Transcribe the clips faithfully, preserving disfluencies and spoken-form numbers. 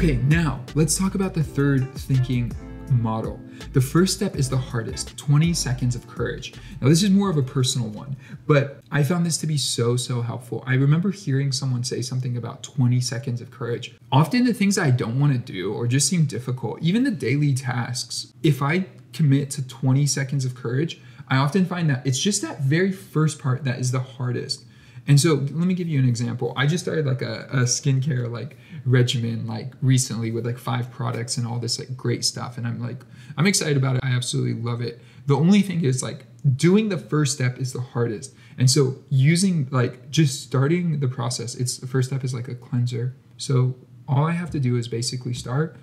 Okay, now let's talk about the third thinking model. The first step is the hardest, twenty seconds of courage. Now this is more of a personal one, but I found this to be so, so helpful. I remember hearing someone say something about twenty seconds of courage. Often the things I don't want to do or just seem difficult, even the daily tasks, if I commit to twenty seconds of courage, I often find that it's just that very first part that is the hardest. And so let me give you an example. I just started like a, a skincare like regimen like recently with like five products and all this like great stuff. And I'm like, I'm excited about it. I absolutely love it. The only thing is like doing the first step is the hardest. And so using like just starting the process, it's the first step is like a cleanser. So all I have to do is basically start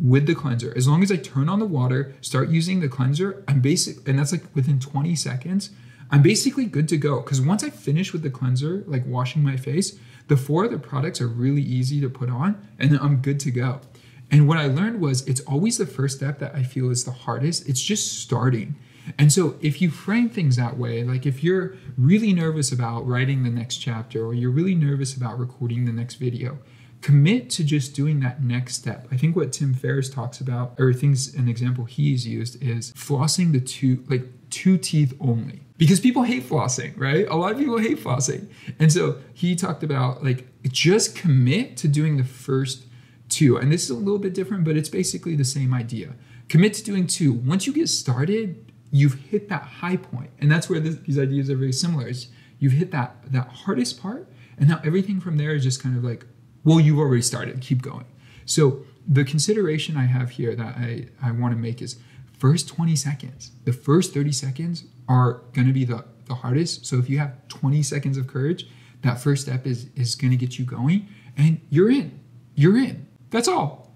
with the cleanser. As long as I turn on the water, start using the cleanser, I'm basic, and that's like within twenty seconds. I'm basically good to go, because once I finish with the cleanser, like washing my face, the four other products are really easy to put on, and then I'm good to go. And what I learned was it's always the first step that I feel is the hardest. It's just starting. And so if you frame things that way, like if you're really nervous about writing the next chapter, or you're really nervous about recording the next video, commit to just doing that next step. I think what Tim Ferriss talks about, or things, an example he's used is flossing the two, like two teeth only. Because people hate flossing, right? A lot of people hate flossing. And so he talked about like, just commit to doing the first two. And this is a little bit different, but it's basically the same idea. Commit to doing two. Once you get started, you've hit that high point. And that's where this, these ideas are very similar. Is you've hit that, that hardest part. And now everything from there is just kind of like, well, you've already started, keep going. So the consideration I have here that I, I want to make is first twenty seconds, the first thirty seconds are going to be the, the hardest. So if you have twenty seconds of courage, that first step is, is going to get you going and you're in, you're in, that's all.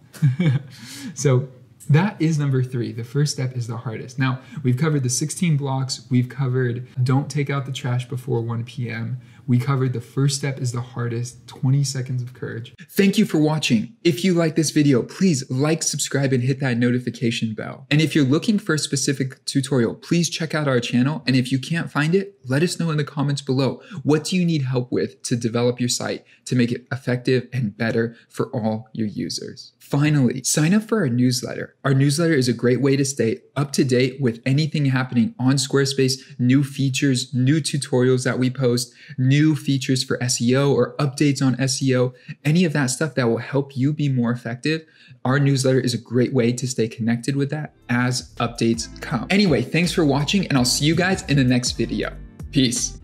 So that is number three. The first step is the hardest. Now we've covered the sixteen blocks. We've covered don't take out the trash before one P M We covered the first step is the hardest, twenty seconds of courage. Thank you for watching. If you like this video, please like, subscribe, and hit that notification bell. And if you're looking for a specific tutorial, please check out our channel. And if you can't find it, let us know in the comments below. What do you need help with to develop your site to make it effective and better for all your users? Finally, sign up for our newsletter. Our newsletter is a great way to stay up to date with anything happening on Squarespace, new features, new tutorials that we post, new features for S E O or updates on S E O, any of that stuff that will help you be more effective. Our newsletter is a great way to stay connected with that as updates come. Anyway, thanks for watching and I'll see you guys in the next video. Peace.